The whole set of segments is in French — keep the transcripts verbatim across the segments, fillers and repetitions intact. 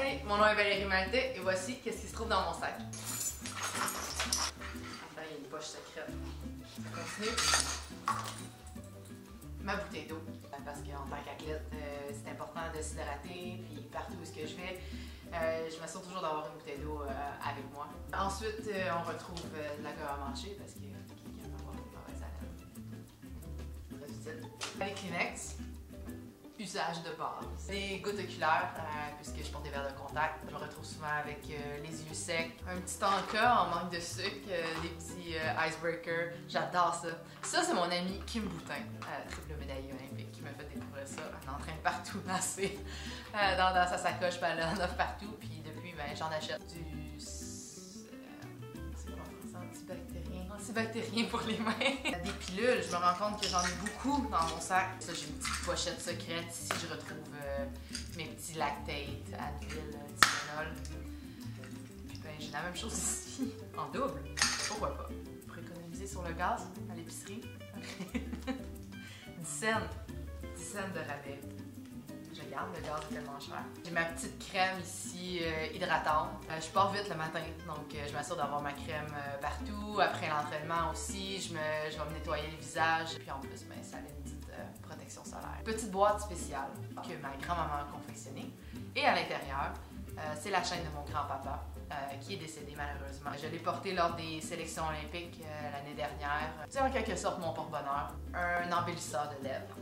Hey, mon nom est Valérie Maltais et voici qu'est-ce qui se trouve dans mon sac. Attends, il y a une poche secrète. On continue. Ma bouteille d'eau. Parce qu'en tant qu'athlète, euh, c'est important de s'hydrater, puis partout où ce que je vais, euh, je m'assure toujours d'avoir une bouteille d'eau euh, avec moi. Ensuite, euh, on retrouve euh, de la gueule à manger parce que quelqu'un peut avoir une mauvaise haleine. Très utile. Les Kleenex. Usage de base. Les gouttes oculaires, euh, puisque je porte des verres de contact. Je me retrouve souvent avec euh, les yeux secs. Un petit tanka en manque de sucre, euh, des petits euh, icebreakers. J'adore ça. Ça, c'est mon ami Kim Boutin, euh, triple médaillée olympique, qui m'a fait découvrir ça en entraîne partout dans, ses, euh, dans, dans sa sacoche. Ben, elle en offre partout, puis depuis, ben, j'en achète du. Euh, c'est comment on dit ça? Antibactérien. Antibactérien pour les mains. Des pilules, je me rends compte que j'en ai beaucoup dans mon sac. Ça, j'ai une petite pochette secrète, ici je retrouve euh, mes petits lactates, Advil, Tylenol. Ben, j'ai la même chose ici, en double. Pourquoi pas? Pour économiser sur le gaz, à l'épicerie. dix cents, dix cents de rabais. Je garde le gaz tellement cher. J'ai ma petite crème ici, euh, hydratante. Euh, je pars vite le matin, donc euh, je m'assure d'avoir ma crème euh, partout. Après l'entraînement aussi, je, me, je vais me nettoyer le visage. Puis en plus, ben, ça a une petite euh, protection solaire. Petite boîte spéciale que ma grand-maman a confectionnée. Et à l'intérieur, euh, c'est la chaîne de mon grand-papa euh, qui est décédé malheureusement. Je l'ai portée lors des sélections olympiques euh, l'année dernière. C'est en quelque sorte mon porte-bonheur. Un embellisseur de lèvres.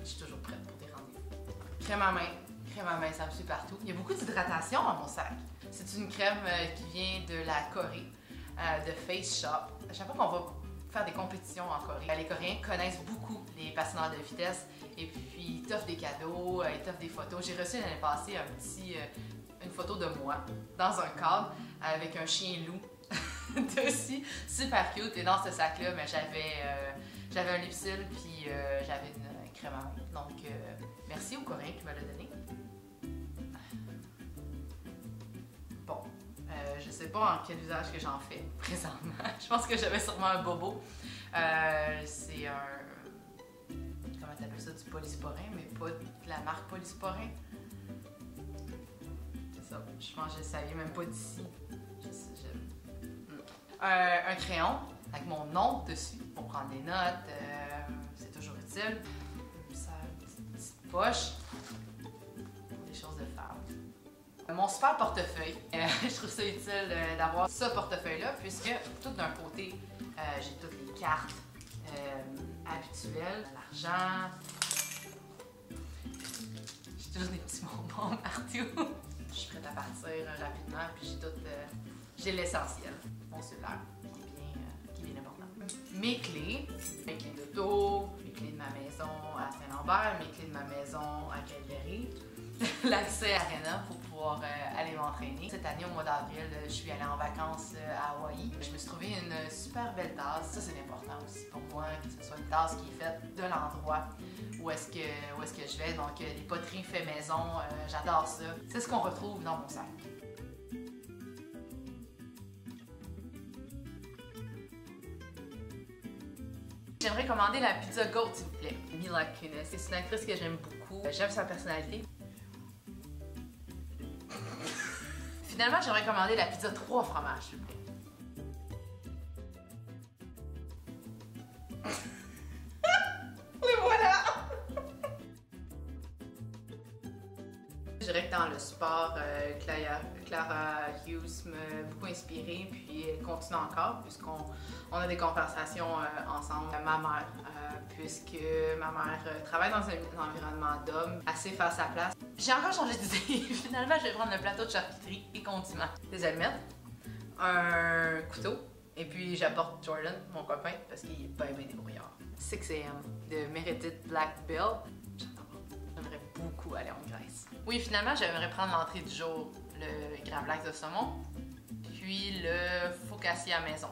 Je suis toujours prête pour des rendez-vous. Crème à main, crème à main, ça me suit partout. Il y a beaucoup d'hydratation dans mon sac. C'est une crème euh, qui vient de la Corée, euh, de Face Shop. À chaque fois qu'on va faire des compétitions en Corée, les Coréens connaissent beaucoup les patineurs de vitesse et puis ils t'offrent des cadeaux, ils t'offrent des photos. J'ai reçu l'année passée un petit, euh, une photo de moi dans un cadre avec un chien loup dessus, super cute. Et dans ce sac-là, j'avais euh, j'avais un lipsil puis euh, j'avais une crème à main. Donc, euh, merci au Coréen qui me l'a donné. Bon, euh, je sais pas en quel usage que j'en fais présentement. Je pense que j'avais sûrement un bobo. Euh, c'est un... Comment t'appelles ça? Du polysporin, mais pas de la marque polysporin. C'est ça. Je pense que je savais même pas d'ici. Je sais, je... Mm. Euh, un crayon avec mon nom dessus pour prendre des notes. Euh, c'est toujours utile. Poche pour des choses de femme. Mon super portefeuille, euh, je trouve ça utile euh, d'avoir ce portefeuille-là puisque tout d'un côté, euh, j'ai toutes les cartes euh, habituelles, l'argent, j'ai toujours des petits bonbons partout. Je suis prête à partir euh, rapidement puis j'ai tout, euh, j'ai l'essentiel. Mon cellulaire qui est bien, euh, qui est bien important. Mes clés, mes clés d'auto, de ma maison à Saint-Lambert, mes clés de ma maison à Calgary, l'accès à Arena pour pouvoir euh, aller m'entraîner. Cette année, au mois d'avril, je suis allée en vacances euh, à Hawaï. Je me suis trouvé une super belle tasse. Ça, c'est important aussi pour moi, que ce soit une tasse qui est faite de l'endroit où est-ce que, où est-ce que je vais. Donc, euh, des poteries fait maison, euh, j'adore ça. C'est ce qu'on retrouve dans mon sac. J'aimerais commander la pizza GOAT, s'il vous plaît. Mila Kunis, c'est une actrice que j'aime beaucoup. J'aime sa personnalité. Finalement, j'aimerais commander la pizza trois fromages, s'il vous plaît. Le voilà! Je dirais que dans le sport, euh, Clara, Clara Hughes m'a beaucoup inspirée, puis elle continue encore, puisqu'on on a des conversations euh, ensemble. Ma mère, euh, puisque ma mère euh, travaille dans un environnement d'hommes, assez face à place. J'ai encore changé d'idée. Finalement, je vais prendre le plateau de charcuterie et condiments. Des allumettes, un couteau, et puis j'apporte Jordan, mon copain, parce qu'il est bien bien débrouillard. six A M de Meredith Black Bill. J'aimerais beaucoup aller en Grèce. Oui, finalement, j'aimerais prendre l'entrée du jour, le gravlax de saumon, puis le focaccia à maison.